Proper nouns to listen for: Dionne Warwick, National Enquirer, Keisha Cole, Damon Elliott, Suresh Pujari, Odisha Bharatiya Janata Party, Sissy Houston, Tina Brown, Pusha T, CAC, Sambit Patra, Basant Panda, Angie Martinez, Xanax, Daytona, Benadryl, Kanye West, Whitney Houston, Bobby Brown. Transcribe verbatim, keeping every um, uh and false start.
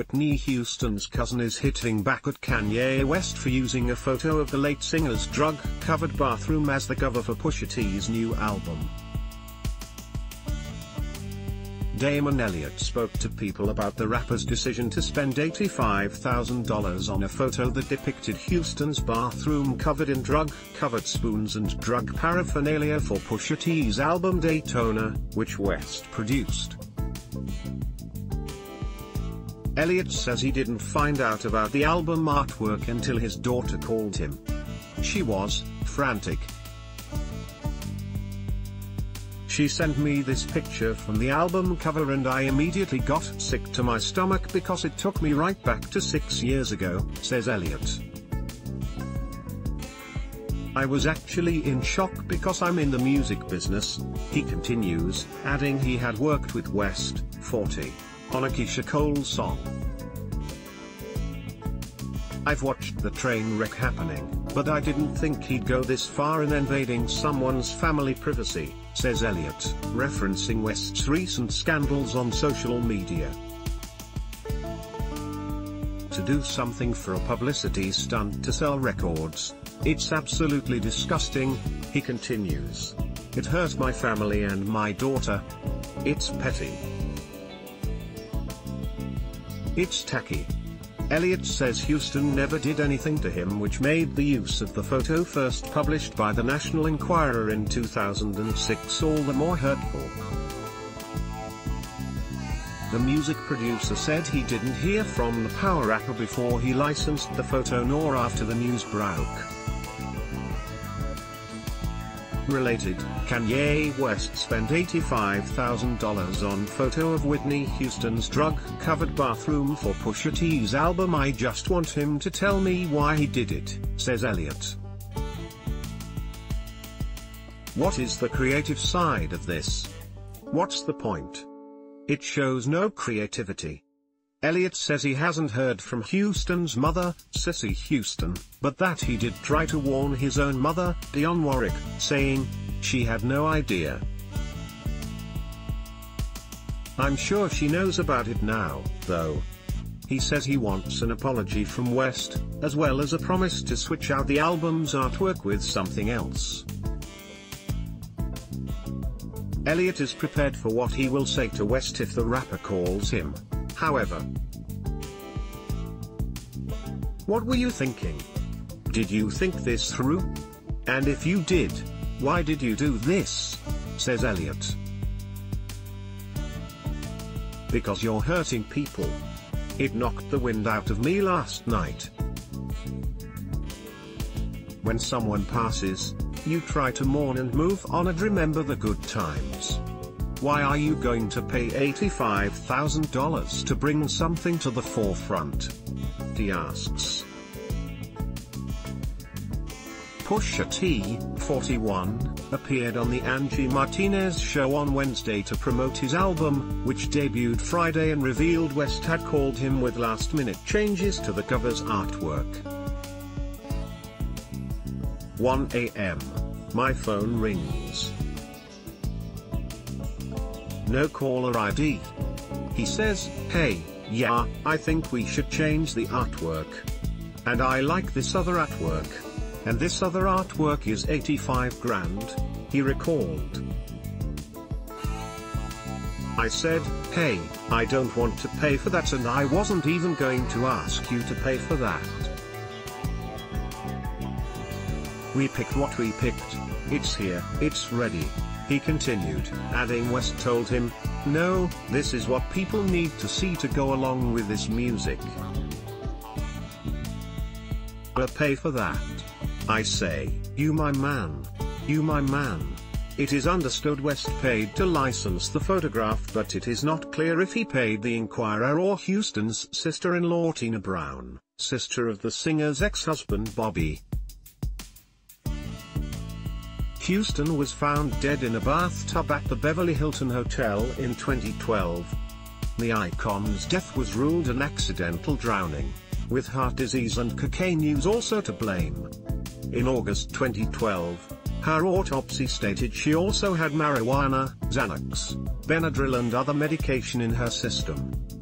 Whitney Houston's cousin is hitting back at Kanye West for using a photo of the late singer's drug-covered bathroom as the cover for Pusha T's new album. Damon Elliott spoke to People about the rapper's decision to spend eighty-five thousand dollars on a photo that depicted Houston's bathroom covered in drug-covered spoons and drug paraphernalia for Pusha T's album Daytona, which West produced. Elliott says he didn't find out about the album artwork until his daughter called him. She was frantic. "She sent me this picture from the album cover and I immediately got sick to my stomach because it took me right back to six years ago," says Elliott. "I was actually in shock because I'm in the music business," he continues, adding he had worked with West, forty. on a Keisha Cole song. "I've watched the train wreck happening, but I didn't think he'd go this far in invading someone's family privacy," says Elliott, referencing West's recent scandals on social media. "To do something for a publicity stunt to sell records, it's absolutely disgusting," he continues. "It hurt my family and my daughter. It's petty. It's tacky." Elliott says Houston never did anything to him, which made the use of the photo first published by the National Enquirer in two thousand six all the more hurtful. The music producer said he didn't hear from the power rapper before he licensed the photo nor after the news broke. Related, Kanye West spent eighty-five thousand dollars on photo of Whitney Houston's drug-covered bathroom for Pusha T's album I Just Want Him to Tell Me Why He Did It, says Elliott. "What is the creative side of this? What's the point? It shows no creativity." Elliott says he hasn't heard from Houston's mother, Sissy Houston, but that he did try to warn his own mother, Dionne Warwick, saying, "She had no idea. I'm sure she knows about it now, though." He says he wants an apology from West, as well as a promise to switch out the album's artwork with something else. Elliott is prepared for what he will say to West if the rapper calls him. However, "What were you thinking? Did you think this through? And if you did, why did you do this?" says Elliott. "Because you're hurting people. It knocked the wind out of me last night. When someone passes, you try to mourn and move on and remember the good times. Why are you going to pay eighty-five thousand dollars to bring something to the forefront?" he asks. Pusha T, forty-one, appeared on the Angie Martinez show on Wednesday to promote his album, which debuted Friday, and revealed West had called him with last-minute changes to the cover's artwork. one A M My phone rings. No caller I D. He says, "Hey, yeah, I think we should change the artwork. And I like this other artwork. And this other artwork is eighty-five grand, he recalled. "I said, hey, I don't want to pay for that, and I wasn't even going to ask you to pay for that. We picked what we picked. It's here, it's ready," he continued, adding West told him, "No, this is what people need to see to go along with this music. I'll pay for that. I say, you my man. You my man." It is understood West paid to license the photograph, but it is not clear if he paid the Enquirer or Houston's sister-in-law Tina Brown, sister of the singer's ex-husband Bobby. Houston was found dead in a bathtub at the Beverly Hilton Hotel in twenty twelve. The icon's death was ruled an accidental drowning, with heart disease and cocaine use also to blame. In August twenty twelve, her autopsy stated she also had marijuana, Xanax, Benadryl and other medication in her system.